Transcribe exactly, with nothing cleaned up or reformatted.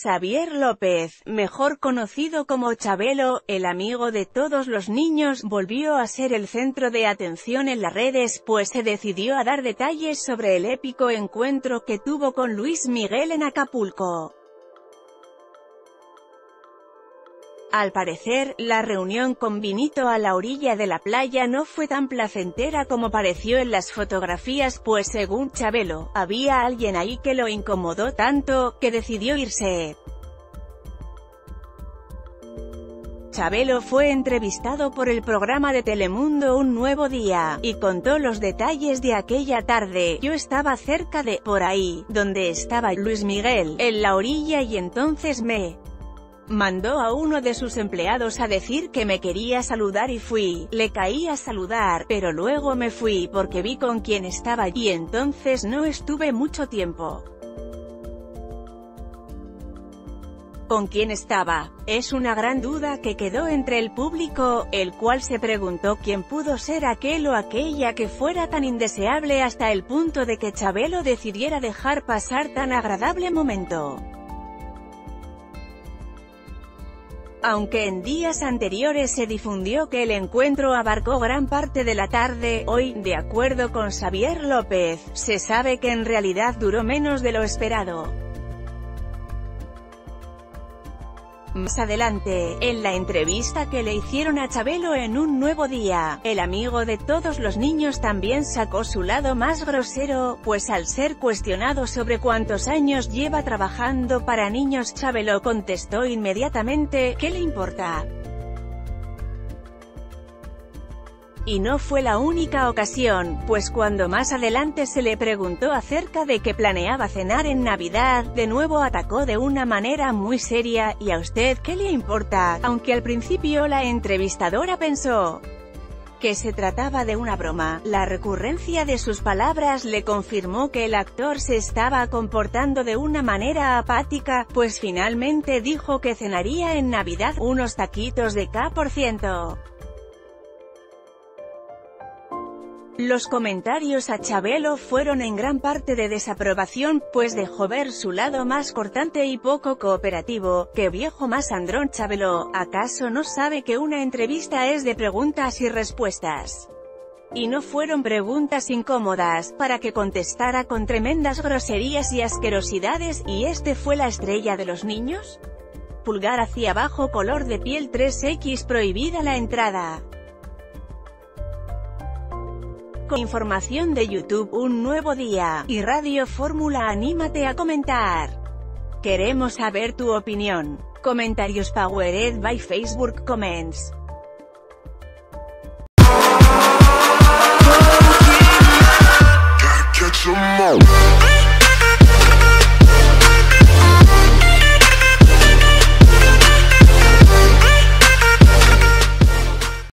Xavier López, mejor conocido como Chabelo, el amigo de todos los niños, volvió a ser el centro de atención en las redes, pues se decidió a dar detalles sobre el épico encuentro que tuvo con Luis Miguel en Acapulco. Al parecer, la reunión con Vinito a la orilla de la playa no fue tan placentera como pareció en las fotografías, pues según Chabelo, había alguien ahí que lo incomodó tanto, que decidió irse. Chabelo fue entrevistado por el programa de Telemundo Un Nuevo Día, y contó los detalles de aquella tarde. Yo estaba cerca de, por ahí, donde estaba Luis Miguel, en la orilla, y entonces me mandó a uno de sus empleados a decir que me quería saludar y fui, le caí a saludar, pero luego me fui porque vi con quién estaba y entonces no estuve mucho tiempo. ¿Con quién estaba? Es una gran duda que quedó entre el público, el cual se preguntó quién pudo ser aquel o aquella que fuera tan indeseable hasta el punto de que Chabelo decidiera dejar pasar tan agradable momento. Aunque en días anteriores se difundió que el encuentro abarcó gran parte de la tarde, hoy, de acuerdo con Xavier López, se sabe que en realidad duró menos de lo esperado. Más adelante, en la entrevista que le hicieron a Chabelo en Un Nuevo Día, el amigo de todos los niños también sacó su lado más grosero, pues al ser cuestionado sobre cuántos años lleva trabajando para niños, Chabelo contestó inmediatamente, ¿qué le importa? Y no fue la única ocasión, pues cuando más adelante se le preguntó acerca de que planeaba cenar en Navidad, de nuevo atacó de una manera muy seria, ¿y a usted qué le importa? Aunque al principio la entrevistadora pensó que se trataba de una broma, la recurrencia de sus palabras le confirmó que el actor se estaba comportando de una manera apática, pues finalmente dijo que cenaría en Navidad unos taquitos de K por ciento. Los comentarios a Chabelo fueron en gran parte de desaprobación, pues dejó ver su lado más cortante y poco cooperativo. ¿Qué viejo más andrón Chabelo? ¿Acaso no sabe que una entrevista es de preguntas y respuestas? Y no fueron preguntas incómodas, para que contestara con tremendas groserías y asquerosidades, ¿y este fue la estrella de los niños? Pulgar hacia abajo, color de piel tres equis, prohibida la entrada. Con información de YouTube Un Nuevo Día y Radio Fórmula, anímate a comentar. Queremos saber tu opinión. Comentarios powered by Facebook Comments.